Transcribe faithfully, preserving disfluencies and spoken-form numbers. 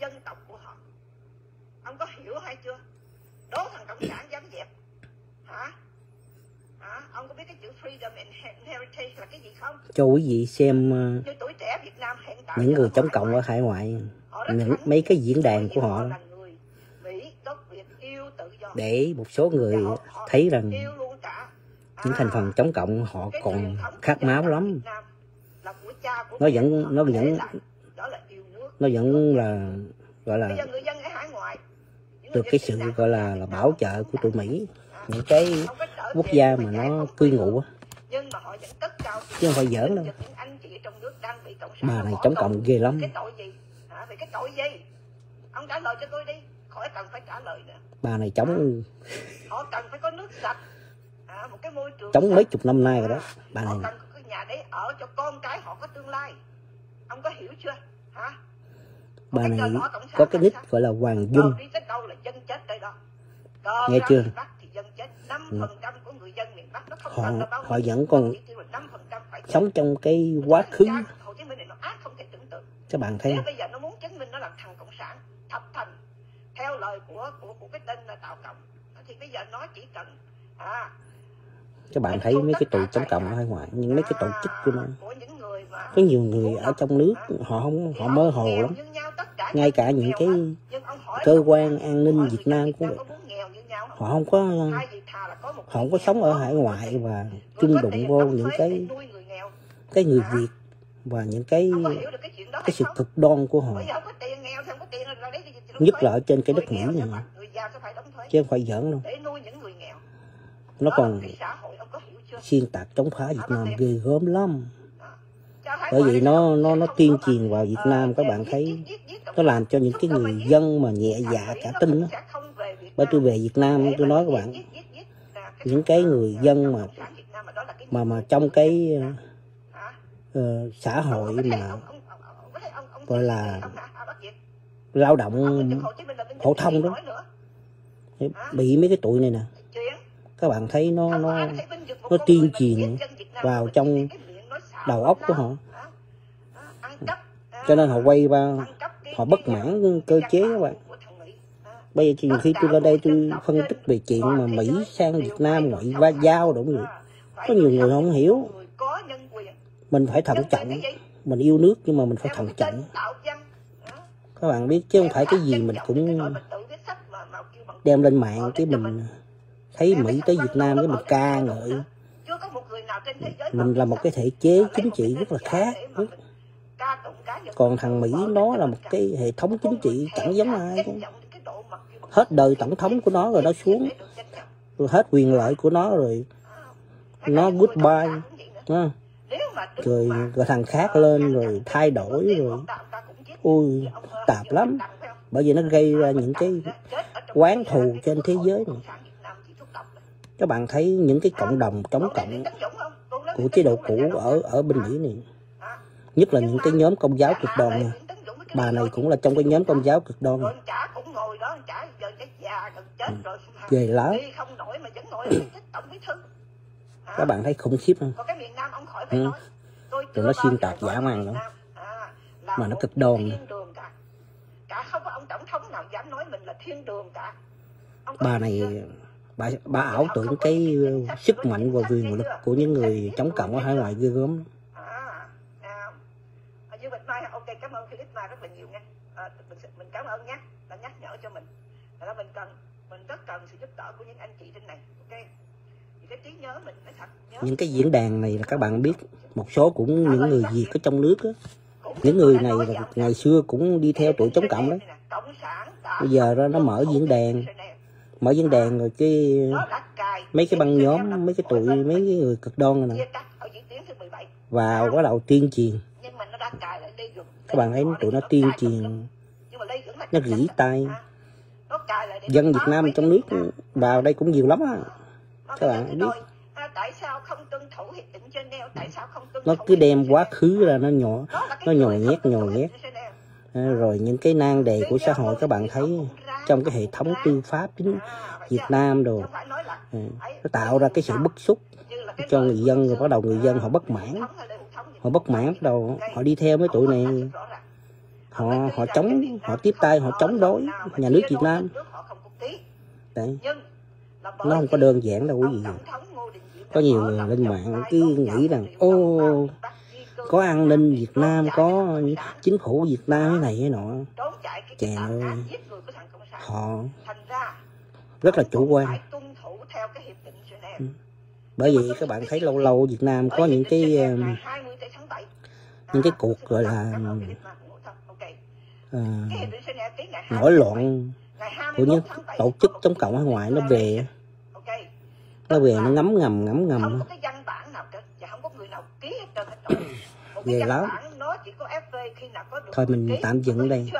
dân tộc của họ. Ông có hiểu hay chưa? Đố thằng Cộng sản dám dẹp. Hả? Hả? Ông có biết cái chữ freedom and heritage là cái gì không? Cho quý vị xem như tuổi trẻ Việt Nam hiện tại những người chống cộng ở hải ngoại, những mấy cái diễn đàn của họ, để một số người thấy rằng những thành phần chống cộng họ còn khát máu lắm. Nó vẫn nó vẫn nó vẫn là gọi là được cái sự gọi là là bảo trợ của tụi Mỹ, những cái quốc gia mà nó cư ngụ, chứ không phải giỡn đâu. Mà này chống cộng ghê lắm. Ông trả lời cho tôi đi, khỏi cần phải trả lời nữa. Bà này chống họ cần phải có nước sạch, à, một cái môi trường chống mấy chục năm nay rồi đó. Bà này cần cái nhà để ở cho con cái họ có tương lai. Ông có hiểu chưa? Hả? Bà này có cái nick gọi là Hoàng Dung. Đi tới đâu là dân chết tới đó. Còn nghe chưa? Họ họ vẫn còn sống trong cái quá khứ. Các bạn thấy. Bây giờ nó muốn chứng minh nó là thằng cộng sản thập thành theo lời của của của cái tên là Tạo Cộng, thì bây giờ nó chỉ cần à, các bạn thấy mấy cái tụi chống cộng ở hải ngoại, nhưng mấy cái tổ chức của nó, có nhiều người ở trong nước họ không họ mơ hồ lắm. Ngay cả những cái cơ quan an ninh Việt Nam cũng vậy, họ không có họ không có sống ở hải ngoại và chung đụng vô những cái cái người Việt và những cái cái sự cực đoan của họ, nhất là ở trên cái đất Mỹ này, chứ không phải giỡn đâu. Nó còn xuyên tạc chống phá Việt Nam ghê gớm lắm. Bởi vì nó nó nó tuyên truyền vào Việt Nam, các bạn thấy nó làm cho những cái người dân mà nhẹ dạ cả tin đó. Bởi tôi về Việt Nam tôi nói các bạn, những cái người dân mà mà mà trong cái uh, xã hội mà gọi là lao động phổ thông đó, bị mấy cái tụi này nè, các bạn thấy nó nó nó tuyên truyền vào trong đầu óc của họ, cho nên họ quay qua họ bất mãn cơ chế các bạn. Bây giờ khi tôi ra đây tôi phân tích về chuyện mà Mỹ sang Việt Nam ngoại va giao đủ vậy, có nhiều người không hiểu. Mình phải thận trọng, mình yêu nước nhưng mà mình phải thận trọng, các bạn biết, chứ không phải cái gì mình cũng đem lên mạng cái mình thấy Mỹ tới Việt Nam cái mình ca ngợi. Mình là một cái thể chế chính trị rất là khác, còn thằng Mỹ nó là một cái hệ thống chính trị chẳng giống ai cũng. Hết đời tổng thống của nó rồi nó xuống, rồi hết quyền lợi của nó rồi nó goodbye, à, rồi, rồi thằng khác lên rồi thay đổi rồi. Ui, tạp lắm. Bởi vì nó gây ra những cái oán thù trên thế giới này. Các bạn thấy những cái cộng đồng chống cộng của chế độ cũ ở ở bên Mỹ này, nhất là những cái nhóm công giáo cực đoan này. Bà này cũng là trong cái nhóm công giáo cực đoan này. Về lá. Các bạn thấy khủng khiếp không? Ừ. Rồi nó xuyên tạc giả mang nữa, mà nó cực đoan. Cả. Cả không có ông tổng thống nào dám nói mình là thiên đường cả. Ông bà này bà, bà ảo tưởng cái sức mạnh và quyền lực của những người chống cộng ở hải ngoại ghê gớm. À, à. À, Dương Bạch Mai, ok, cảm ơn Philip Mai rất là nhiều nha. À, mình, mình cảm ơn nhé, đã nhắc nhở cho mình. Là mình cần, mình rất cần sự giúp đỡ của những anh chị trên này, ok. Cái trí nhớ mình phải thật nhớ. Những cái diễn đàn này là các bạn biết, một số cũng những người Việt ở trong nước á. Những người này là ngày xưa cũng đi theo tụi chống cộng đấy. Bây giờ ra nó mở diễn đàn, mở diễn đàn rồi cái mấy cái băng nhóm, mấy cái tụi, mấy cái người cực đoan này nè, vào bắt đầu tuyên truyền. Các bạn thấy tụi nó tuyên truyền, nó gỉ tay. Dân Việt Nam trong nước vào đây cũng nhiều lắm á, các bạn biết. Nó cứ đem quá khứ ra nó nhỏ, nó nhồi nhét nhồi nhét rồi những cái nan đề của xã hội, các bạn thấy trong cái hệ thống tư pháp chính Việt Nam đồ, nó tạo ra cái sự bức xúc cho người dân, rồi bắt đầu người dân họ bất mãn, họ bất mãn bắt đầu họ đi theo mấy tụi này. họ họ chống, họ tiếp tay, họ chống đối nhà nước Việt Nam. Đấy, nó không có đơn giản đâu quý vị. Có nhiều người lên mạng cứ nghĩ rằng ô, có an ninh Việt Nam, có chính phủ Việt Nam thế này thế nọ. Chà ơi, họ rất là chủ quan. Bởi vậy các bạn thấy lâu lâu Việt Nam có những cái những cái cuộc gọi là à, nổi loạn của những tổ chức chống cộng ở ngoài, nó về nó về nó ngấm ngầm ngấm ngầm về lắm. Thôi mình tạm dừng đây.